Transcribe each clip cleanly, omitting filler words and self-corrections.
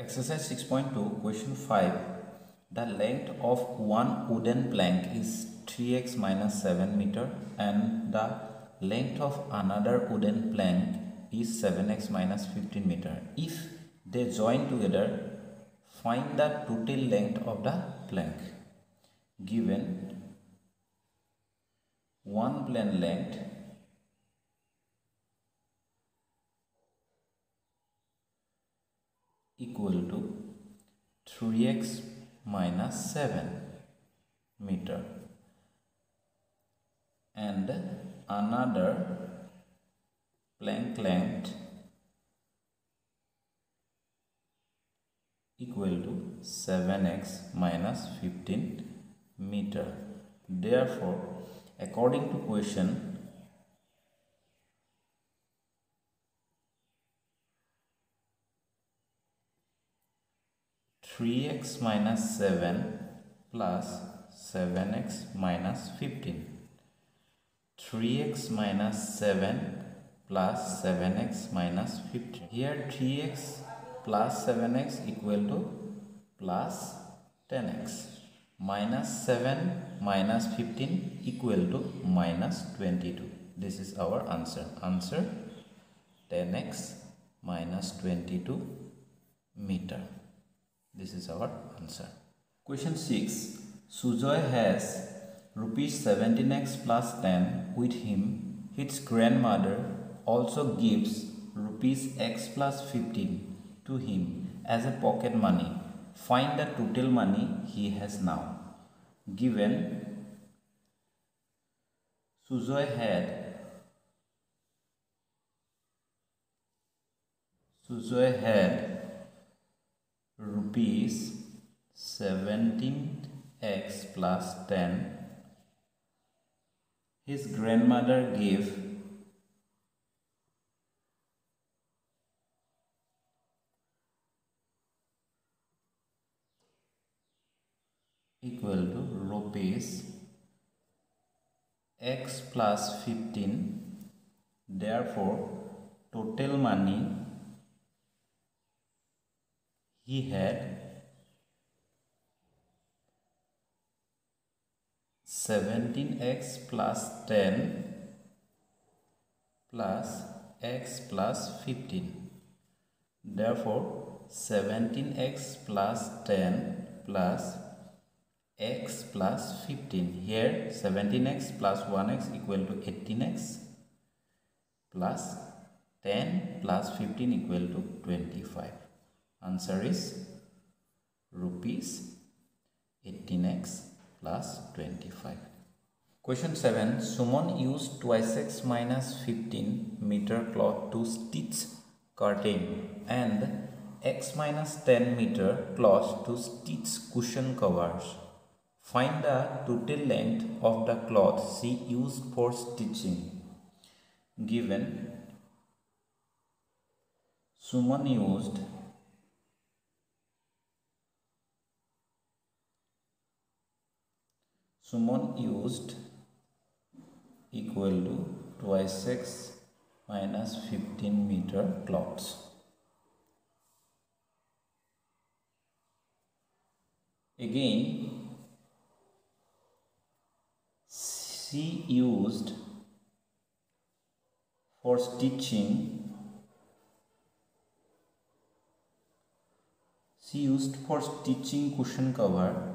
Exercise 6.2, question 5. The length of one wooden plank is 3x minus 7 meter and the length of another wooden plank is 7x minus 15 meter. If they join together, find the total length of the plank. Given one plane length equal to 3x minus 7 meter and another plank length equal to 7x minus 15 meter. Therefore, according to question, (3x minus 7 plus 7x minus 15). 3x minus 7 plus 7x minus 15. Here 3x plus 7x equal to plus 10x. Minus 7 minus 15 equal to minus 22. This is our answer. Answer 10x minus 22 meter. This is our answer. Question 6. Sujoy has rupees 17x plus 10 with him. His grandmother also gives rupees x plus 15 to him as a pocket money. Find the total money he has now. Given Sujoy had rupees 17x plus 10. His grandmother gave equal to rupees x plus 15. Therefore, total money he had 17x plus 10 plus x plus 15. Therefore, 17x plus 10 plus x plus 15. Here 17x plus 1x equal to 18x plus 10 plus 15 equal to 25. Answer is rupees 18x plus 25. Question 7. Suman used 2x minus 15 meter cloth to stitch curtain and x minus 10 meter cloth to stitch cushion covers. Find the total length of the cloth she used for stitching. Given Suman used 2 2x minus 15 meter cloths. Again, she used for stitching. She used for stitching cushion cover.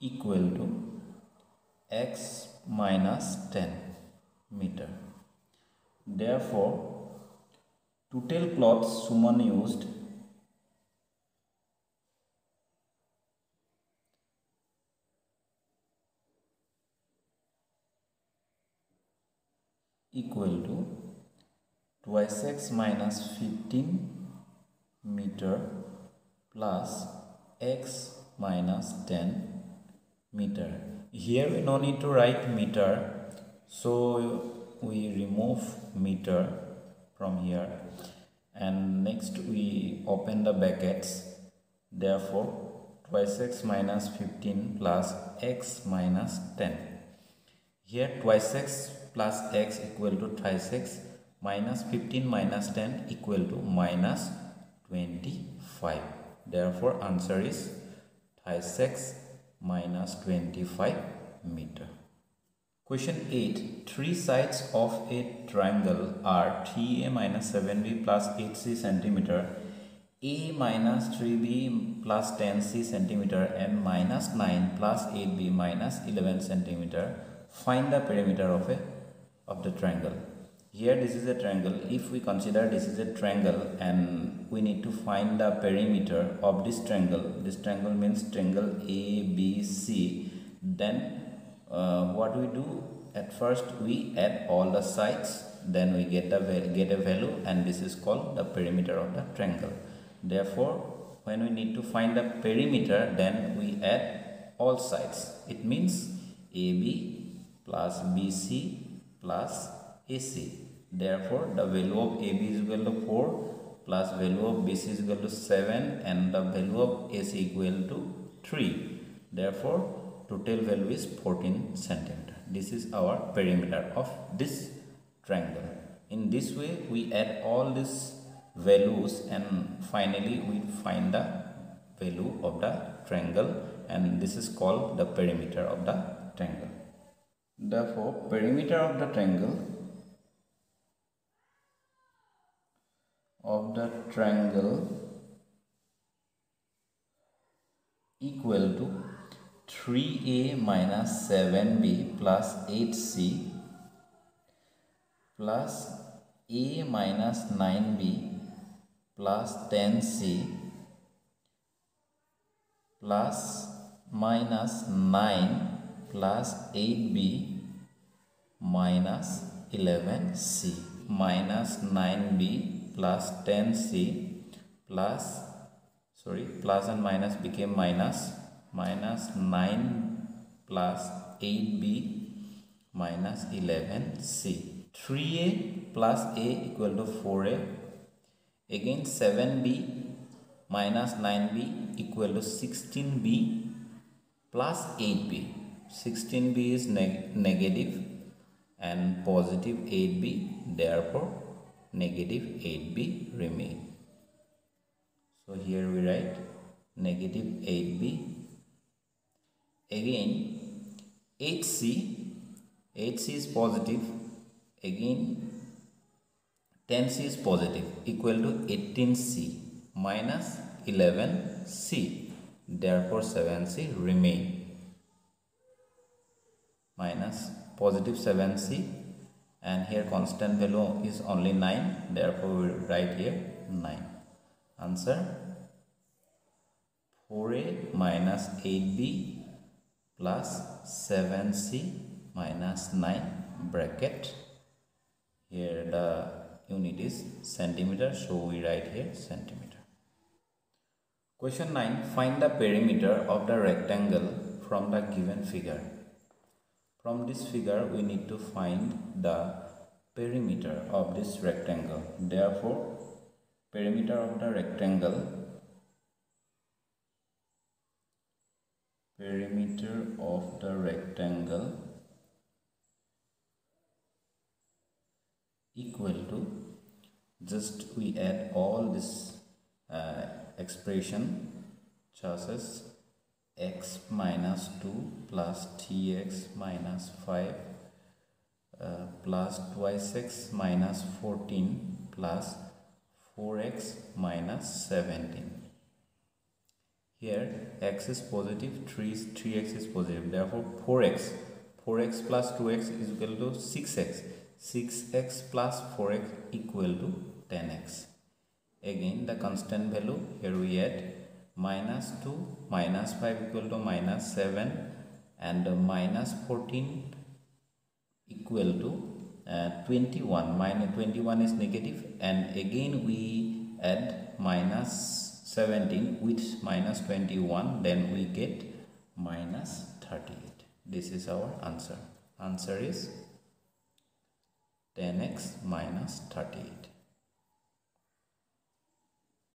Equal to x minus 10 meter. Therefore, total cloth Suman used equal to 2x minus 15 meter plus x minus 10 meter. Here we no need to write meter, so we remove meter from here and next we open the brackets. Therefore, 2x minus 15 plus x minus 10. Here 2x plus x equal to 2x minus 15 minus 10 equal to minus 25. Therefore, answer is 36 minus 25 meter. Question 8. Three sides of a triangle are 3a minus 7b plus 8c centimeter, a minus 3b plus 10c centimeter, and minus 9 plus 8b minus 11 centimeter. Find the perimeter of the triangle. Here this is a triangle. If we consider this is a triangle and we need to find the perimeter of this triangle. This triangle means triangle ABC. Then what we do, at first we add all the sides, then we get a value, and this is called the perimeter of the triangle. Therefore, when we need to find the perimeter, then we add all sides. It means AB plus BC plus AC. Therefore, the value of AB is equal to 4 plus value of BC is equal to 7 and the value of AC equal to 3. Therefore, total value is 14 centimeter. This is our perimeter of this triangle. In this way, we add all these values and finally we find the value of the triangle, and this is called the perimeter of the triangle. Therefore, perimeter of the triangle equal to 3a minus 7b plus 8c plus a minus 9b plus 10c plus minus 9 plus 8b minus 11c minus 9b plus 10c plus, plus and minus became minus, minus 9 plus 8b minus 11c. 3a plus a equal to 4a. Again 7b minus 9b equal to 16b plus 8b. 16b is negative and positive 8b, therefore negative 8b remain. So here we write negative 8b. Again 8c is positive, again 10c is positive, equal to 18c minus 11c, therefore 7c remain. Minus positive 7c, and here constant value is only 9, therefore we write here 9. Answer 4a minus 8b plus 7c minus 9 bracket. Here the unit is centimeter, so we write here centimeter. Question 9. Find the perimeter of the rectangle from the given figure. From this figure we need to find the perimeter of this rectangle. Therefore, perimeter of the rectangle, equal to, just we add all this expression, chances x minus 2 plus 3x minus 5 plus 2x minus 14 plus 4x minus 17. Here x is positive, 3x is positive, therefore 4x plus 2x is equal to 6x, 6x plus 4x equal to 10x. Again the constant value here we add minus 2 minus 5 equal to minus 7 and minus 14 equal to 21. Minus 21 is negative, and again we add minus 17 with minus 21, then we get minus 38. This is our answer. Answer is 10x minus 38.